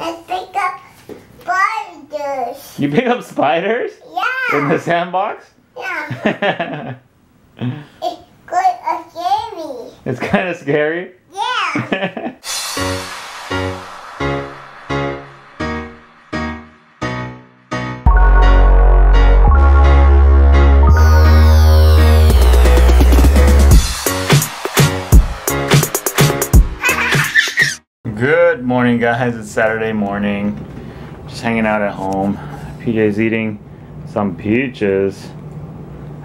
I pick up spiders. You pick up spiders? Yeah. In the sandbox? Yeah. It's kind of scary. It's kind of scary? Yeah. Good morning, guys. It's Saturday morning. Just hanging out at home. PJ's eating some peaches.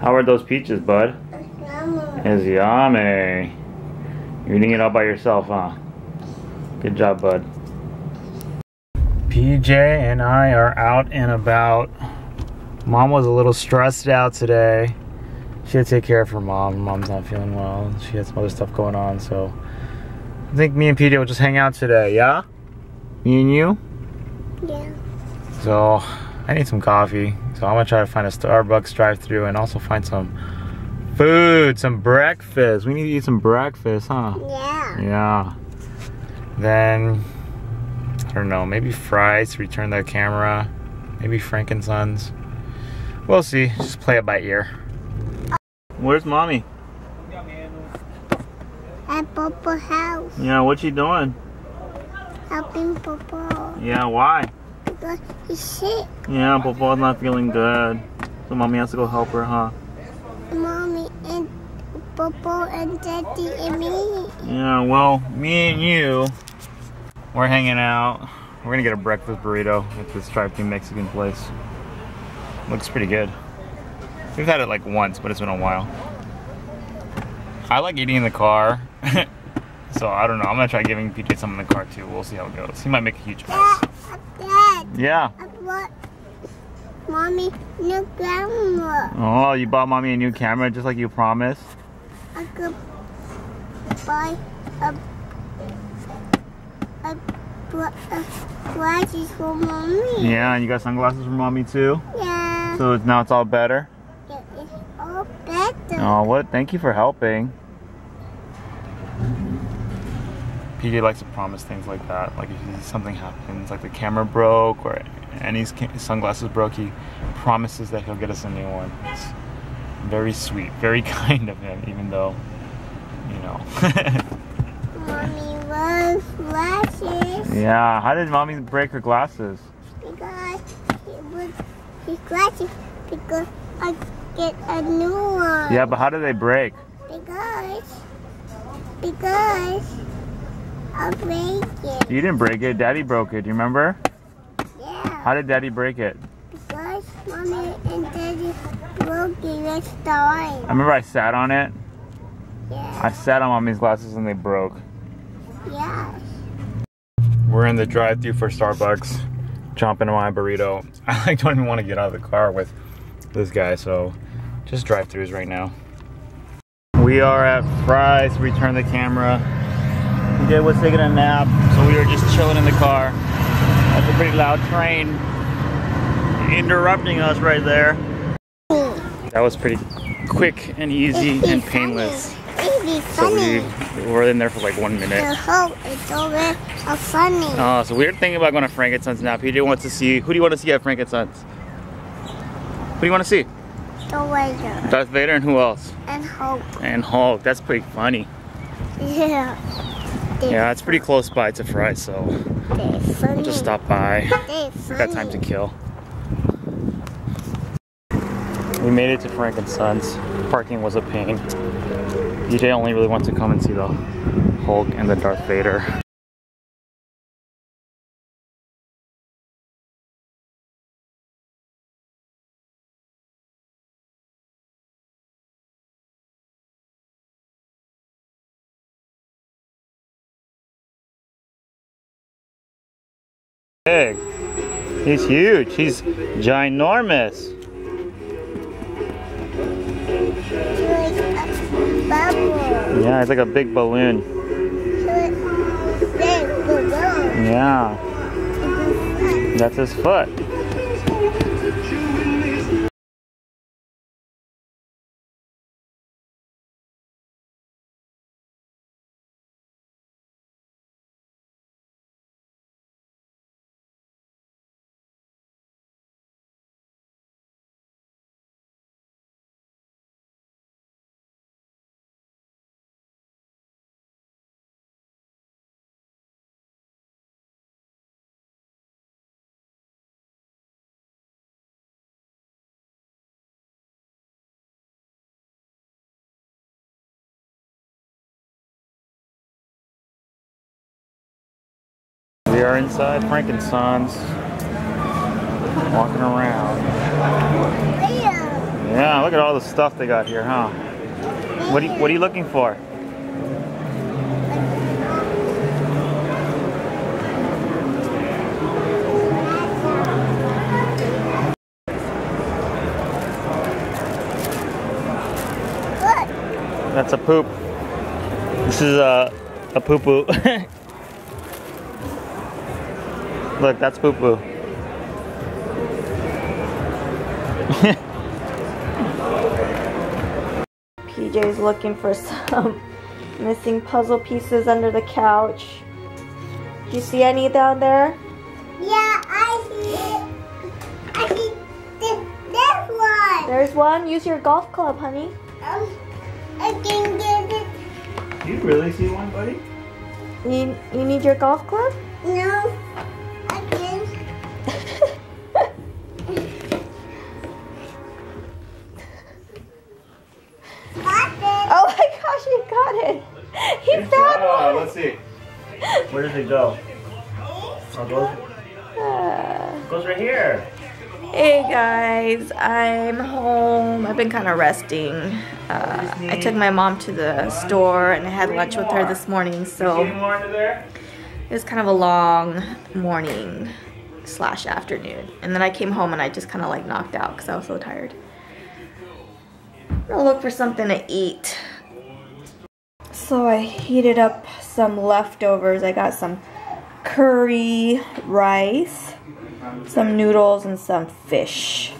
How are those peaches, bud? It's yummy. You're eating it all by yourself, huh? Good job, bud. PJ and I are out and about. Mom was a little stressed out today. She had to take care of her mom. Mom's not feeling well. She had some other stuff going on, so I think me and PJ will just hang out today, yeah? Me and you? Yeah. So, I need some coffee. So I'm gonna try to find a Starbucks drive-thru and also find some food, some breakfast. We need to eat some breakfast, huh? Yeah. Yeah. Then, I don't know, maybe Fry's to return their camera. Maybe Frank and Sons. We'll see, just play it by ear. Where's mommy? At Popo's house. Yeah, what's she doing? Helping Popo. Yeah, why? Because he's sick. Yeah, Popo's not feeling good. So mommy has to go help her, huh? Mommy and Popo and Daddy and me. Yeah, well, me and you, we're hanging out. We're gonna get a breakfast burrito at this drive-thru Mexican place. Looks pretty good. We've had it like once, but it's been a while. I like eating in the car, so I don't know. I'm gonna try giving PJ some in the car too. We'll see how it goes. He might make a huge mess. Dad, yeah. I bought mommy a new camera. Oh, you bought mommy a new camera just like you promised? I could buy glasses for mommy. Yeah, and you got sunglasses for mommy too? Yeah. So now it's all better? Yeah, it's all better. Oh, what? Thank you for helping. PJ likes to promise things like that. Like if something happens, like the camera broke or Annie's sunglasses broke, he promises that he'll get us a new one. It's very sweet, very kind of him, even though, you know. Mommy loves glasses. Yeah, how did mommy break her glasses? Because it was his glasses, because I get a new one. Yeah, but how do they break? Because I break it. You didn't break it. Daddy broke it. Do you remember? Yeah. How did Daddy break it? Because Mommy and Daddy broke it last time. I remember I sat on it. Yeah. I sat on Mommy's glasses and they broke. Yeah. We're in the drive-thru for Starbucks, chomping on my burrito. I like don't even want to get out of the car with this guy, so just drive-thrus right now. We are at Fry's. Return the camera. PJ was taking a nap, so we were just chilling in the car. That's a pretty loud train interrupting us right there. That was pretty quick and easy and painless. So we were in there for like 1 minute. I hope it's over. How funny. Oh, so we're thinking about going to Frank and Sons now. PJ wants to see. Who do you want to see at Frank and Sons? Who do you want to see? Darth Vader. Darth Vader and who else? And Hulk. And Hulk. That's pretty funny. Yeah. Yeah, it's pretty close by to Fry's, so we'll just stop by. We've got time to kill. We made it to Frank and Sons. Parking was a pain. PJ only really wants to come and see the Hulk and the Darth Vader. Big. He's huge. He's ginormous. Yeah, it's like a big balloon. Yeah. That's his foot. We are inside Frank and Sons, walking around. Yeah, look at all the stuff they got here, huh? What are you looking for? That's a poop. This is a poo-poo. Look, that's poo-poo. PJ's looking for some missing puzzle pieces under the couch. Do you see any down there? Yeah, I see it. I see this one. There's one. Use your golf club, honey. I can get it. You really see one, buddy? You need your golf club? No, I can't. Oh my gosh, he got it. He found one. Let's see. Where does it go? It goes right here. Hey guys, I'm home. I've been kind of resting. I took my mom to the store and I had lunch with her this morning, so it was kind of a long morning / afternoon. And then I came home and I just kind of like knocked out because I was so tired. I'm gonna look for something to eat. So I heated up some leftovers. I got some curry rice, some noodles, and some fish.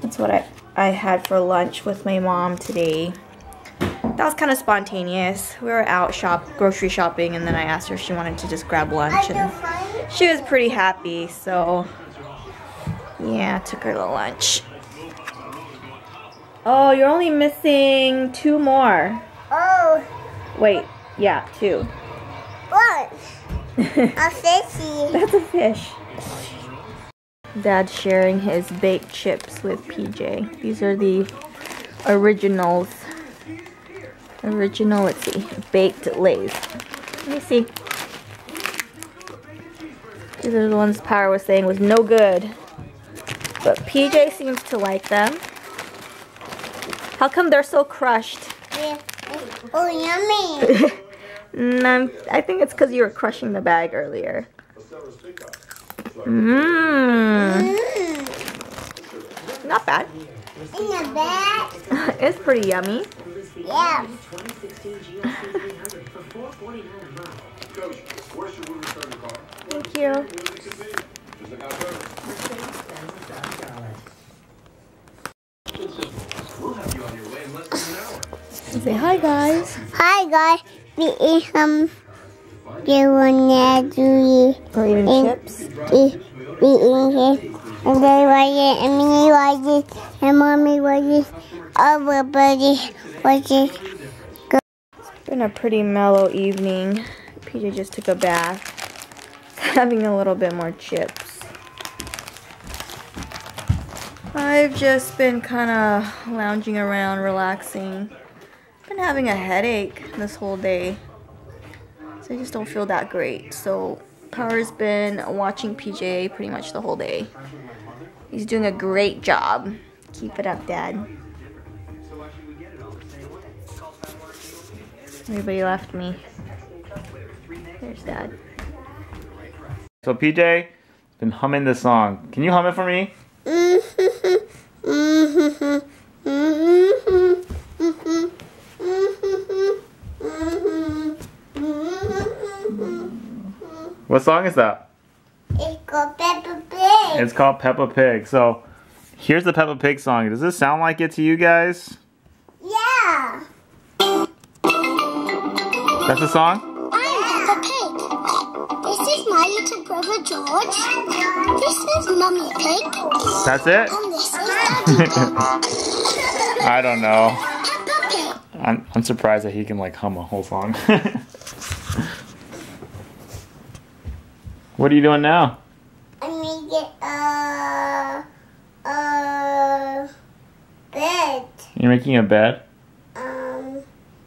That's what I had for lunch with my mom today. That was kind of spontaneous. We were out grocery shopping, and then I asked her if she wanted to just grab lunch, and she was pretty happy, so yeah, I took her to lunch. Oh, you're only missing two more. Oh. Wait, yeah, two. What? A fishy. That's a fish. Dad's sharing his baked chips with PJ. These are the originals. Original, let's see, baked Lays. Let me see. These are the ones Power was saying was no good, but PJ seems to like them. How come they're so crushed? Oh, yummy. I think it's because you were crushing the bag earlier. Mmm. Not bad. In the bag. It's pretty yummy. Yeah. Thank you. Say hi, guys. Hi, guys. We eat some granola. We're eating chips. We eating chips. And they like it. And me like it. And mommy like it. Everybody like it. It's been a pretty mellow evening. PJ just took a bath. Having a little bit more chips. I've just been kind of lounging around, relaxing. Been having a headache this whole day, so I just don't feel that great. So Power's been watching PJ pretty much the whole day. He's doing a great job. Keep it up, Dad. Everybody left me. There's Dad. So PJ's been humming this song. Can you hum it for me? What song is that? It's called Peppa Pig. It's called Peppa Pig. So here's the Peppa Pig song. Does this sound like it to you guys? Yeah. That's the song? I'm Peppa Pig. This is my little brother George. This is Mummy Pig. That's it? And this is Daddy Pig. I don't know. Peppa Pig. I'm surprised that he can like hum a whole song. What are you doing now? I'm making a bed. You're making a bed?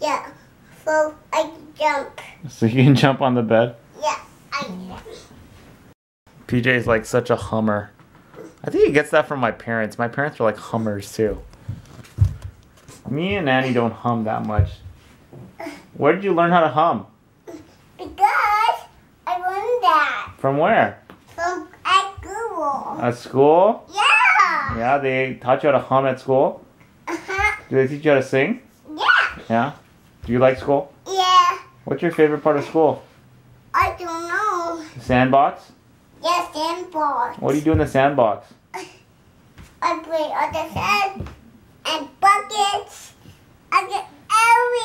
Yeah. So I can jump. So you can jump on the bed? Yeah, I can. PJ is like such a Hummer. I think he gets that from my parents. My parents are like Hummers too. Me and Annie don't hum that much. Where did you learn how to hum? Because I learned that. From where? From at school. At school? Yeah. Yeah, they taught you how to hum at school? Uh-huh. Do they teach you how to sing? Yeah. Yeah? Do you like school? Yeah. What's your favorite part of school? I don't know. The sandbox? Yeah, sandbox. What do you do in the sandbox? I play on the sand and buckets. I get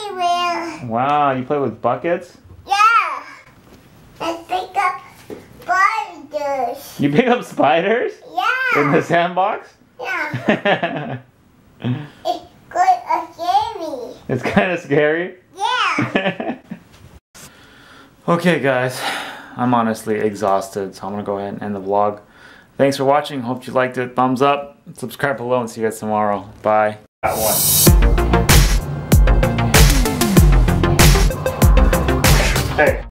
everywhere. Wow, you play with buckets? Yeah. I pick up spiders. You pick up spiders? Yeah. In the sandbox? Yeah. It's kind of scary. It's kind of scary? Yeah. Okay, guys. I'm honestly exhausted, so I'm gonna go ahead and end the vlog. Thanks for watching. Hope you liked it. Thumbs up. Subscribe below and see you guys tomorrow. Bye. That one. Hey.